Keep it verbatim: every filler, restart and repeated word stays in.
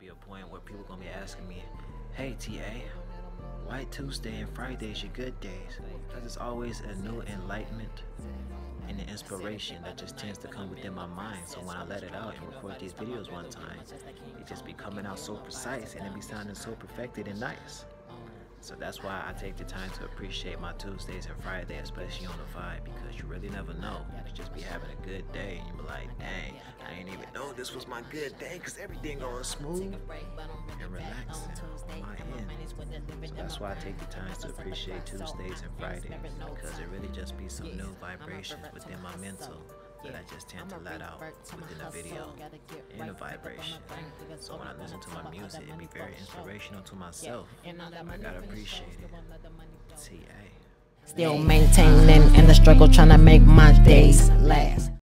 be a point where people gonna be asking me, hey T A, why Tuesday and Fridays your good days? Because it's always a new enlightenment and an inspiration that just tends to come within my mind. So when I let it out and record these videos one time, it just be coming out so precise and it be sounding so perfected and nice. So that's why I take the time to appreciate my Tuesdays and Fridays, especially on the vibe, because you really never know. You could just be having a good day and you be like, dang, I didn't even know this was my good day because everything going smooth and relaxing on my end. So that's why I take the time to appreciate Tuesdays and Fridays, because it really just be some new vibrations within my mental that I just tend to let out within the video and the vibration. So when I listen to my music, it be very inspirational to myself. I gotta appreciate it. T A Still maintaining in the struggle, trying to make my days last.